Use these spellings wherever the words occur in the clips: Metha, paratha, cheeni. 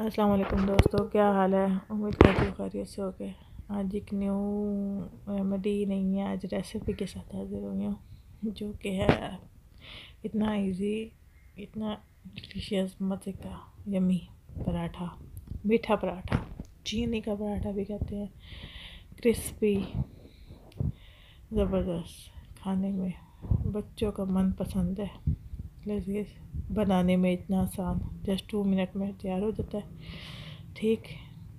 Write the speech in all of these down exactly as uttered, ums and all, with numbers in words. अस्सलाम वालेकुम दोस्तों, क्या हाल है। उम्मीद करती हूँ खैरियत से होके। आज एक न्यू रेमेडी नहीं है, आज रेसिपी के साथ हाजिर हुई हूँ जो कि है इतना इजी, इतना डिलीशियस मज़े का यमी पराठा, मीठा पराठा, चीनी का पराठा भी कहते हैं। क्रिस्पी ज़बरदस्त, खाने में बच्चों का मन पसंद है, लजीज, बनाने में इतना आसान, जस्ट टू मिनट में तैयार हो जाता है। ठीक,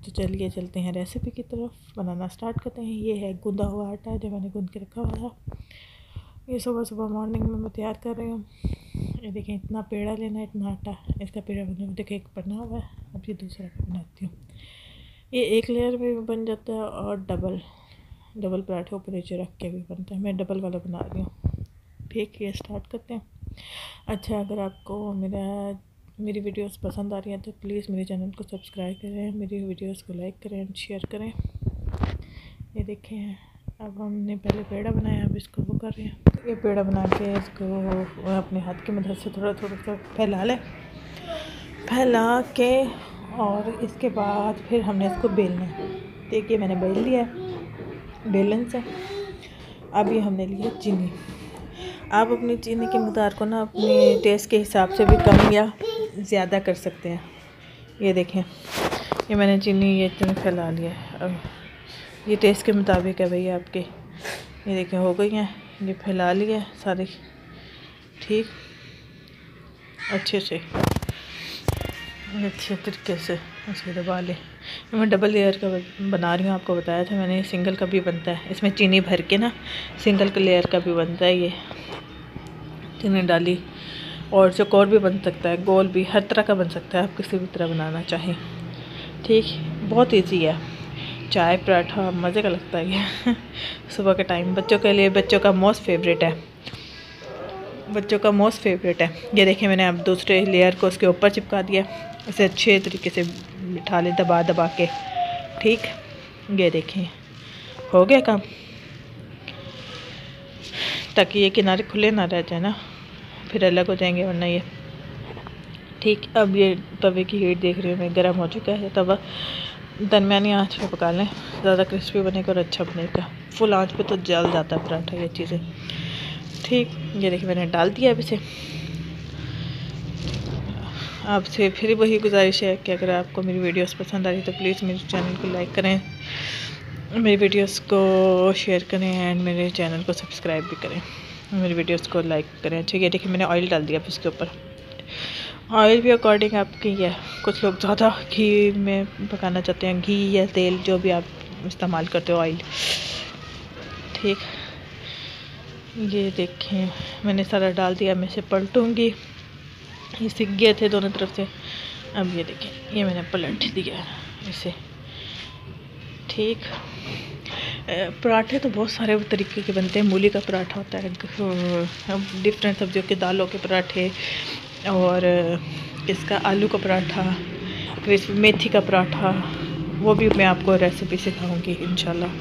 तो चलिए चलते हैं रेसिपी की तरफ, बनाना स्टार्ट करते हैं। ये है गूंदा हुआ आटा जो मैंने गूंद के रखा हुआ था। ये सुबह सुबह मॉर्निंग में मैं तैयार कर रही हूँ। ये देखें, इतना पेड़ा लेना है, इतना आटा। इसका पेड़ा बने, देखें एक बना हुआ है, अब ये दूसरा बनाती हूँ। ये एक लेयर में भी बन जाता है और डबल डबल पराठे ऊपर नीचे रख के भी बनता है। मैं डबल वाला बना रही हूँ। ठीक, ये स्टार्ट करते हैं। अच्छा, अगर आपको मेरा मेरी वीडियोस पसंद आ रही हैं तो प्लीज़ मेरे चैनल को सब्सक्राइब करें, मेरी वीडियोस को लाइक करें एंड शेयर करें। ये देखें, अब हमने पहले पेड़ा बनाया, अब इसको वो कर रहे हैं। ये पेड़ा बना के इसको अपने हाथ की मदद से थोड़ा थोड़ा सा फैला लें, फैला के, और इसके बाद फिर हमने इसको बेलना है। देखिए, मैंने बेल लिया है बेलन से। अब ये हमने लिया चीनी। आप अपनी चीनी की मकदार को ना अपने टेस्ट के हिसाब से भी कम या ज़्यादा कर सकते हैं। ये देखें, ये मैंने चीनी ये इतने फैला लिया है। अब ये टेस्ट के मुताबिक है भैया आपके। ये देखें, हो गई हैं, ये फैला लिया है सारी। ठीक, अच्छे से, अच्छे तरीके से उसको दबा लें। मैं डबल लेयर का बना रही हूँ, आपको बताया था मैंने। सिंगल का भी बनता है, इसमें चीनी भर के ना सिंगल का लेयर का भी बनता है। ये चीनी डाली, और चौकोर भी बन सकता है, गोल भी, हर तरह का बन सकता है, आप किसी भी तरह बनाना चाहें। ठीक, बहुत इजी है, चाय पराठा मज़े का लगता है ये सुबह के टाइम बच्चों के लिए, बच्चों का मोस्ट फेवरेट है, बच्चों का मोस्ट फेवरेट है। ये देखें, मैंने अब दूसरे लेयर को उसके ऊपर चिपका दिया। इसे अच्छे तरीके से बिठा लें, दबा दबा के। ठीक, ये देखें, हो गया काम, ताकि ये किनारे खुले ना रह जाए ना, फिर अलग हो जाएंगे वरना ये। ठीक, अब ये तवे की हीट देख रही हूँ मैं, गर्म हो चुका है तवा। दरमियानी आंच पे पका लें, ज़्यादा क्रिस्पी बनेगा और अच्छा बनेगा। फुल आंच पे तो जल जाता है पराठा, ये चीज़ें। ठीक, ये देखिए, मैंने डाल दिया। अब इसे आपसे फिर वही गुजारिश है कि अगर आपको मेरी वीडियोस पसंद आ रही है तो प्लीज़ मेरे चैनल को लाइक करें, मेरी वीडियोस को शेयर करें एंड मेरे चैनल को सब्सक्राइब भी करें, मेरी वीडियोस को लाइक करें। ठीक है, देखिए मैंने ऑयल डाल दिया अब इसके ऊपर। ऑयल भी अकॉर्डिंग आपकी है, कुछ लोग ज़्यादा घी में पकाना चाहते हैं, घी या तेल जो भी आप इस्तेमाल करते हो, ऑयल। ठीक, ये देखें, मैंने सारा डाल दिया। मैं इसे पलटूँगी, ये सिक गए थे दोनों तरफ से। अब ये देखें, ये मैंने पलट दिया इसे। ठीक, पराठे तो बहुत सारे तरीके के बनते हैं। मूली का पराठा होता है, डिफरेंट सब्जियों के, दालों के पराठे, और इसका आलू का पराठा, क्रिस्पी मेथी का पराठा, वो भी मैं आपको रेसिपी सिखाऊंगी इंशाल्लाह।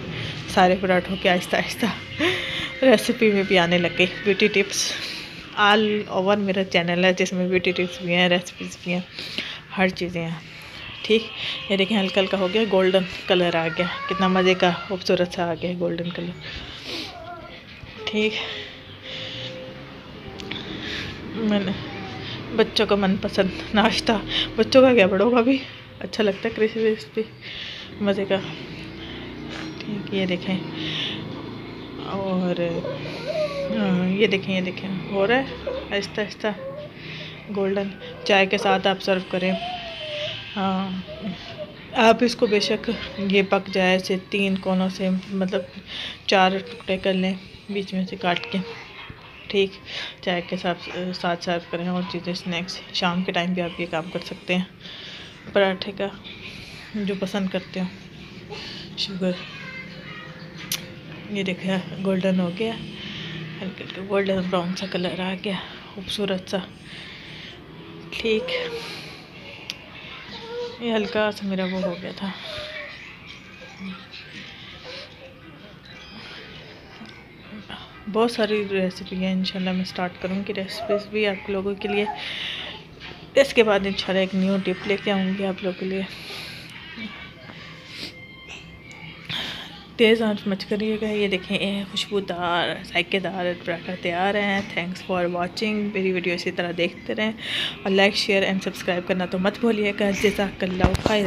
सारे पराठों के आहिस्ता आहिस्ता रेसिपी में भी आने लग गई। ब्यूटी टिप्स ऑल ओवर मेरा चैनल है, जिसमें ब्यूटी टिप्स भी हैं, रेसिपीज़ भी हैं, हर चीज़ें हैं। ठीक, ये देखें, हल्का हल्का हो गया, गोल्डन कलर आ गया, कितना मज़े का खूबसूरत सा आ गया है गोल्डन कलर। ठीक, मैंने बच्चों का मनपसंद नाश्ता, बच्चों का क्या बड़ों का भी अच्छा लगता है, क्रिस्पी रेसिपी मज़े का। ठीक, ये देखें, और ये देखें, ये देखें, हो रहा है आहिस्ता आहिस्ता गोल्डन। चाय के साथ आप सर्व करें। हाँ, आप इसको बेशक ये पक जाए से तीन कोनों से, मतलब चार टुकड़े कर लें बीच में से काट के। ठीक, चाय के साथ साथ सर्व करें, और चीज़ें स्नैक्स शाम के टाइम भी आप ये काम कर सकते हैं। पराठे का जो पसंद करते हो शुगर, ये देखा गोल्डन हो गया, हल्के हल्के गोल्डन ब्राउन सा कलर आ गया, खूबसूरत सा। ठीक, ये हल्का सा मेरा वो हो गया था। बहुत सारी रेसिपी है इंशाल्लाह, मैं स्टार्ट करूँगी रेसिपीज़ भी आप लोगों के लिए। इसके बाद इंशाल्लाह एक न्यू टिप लेके आऊँगी आप लोग के लिए। तेज़ आंच मच करिएगा। ये देखें खुशबूदार जायकेदार पराठा तैयार हैं। Thanks for watching. मेरी वीडियो इसी तरह देखते रहें और लाइक शेयर एंड सब्सक्राइब करना तो मत भूलिएगा। जज़ाकल्लाह खैर।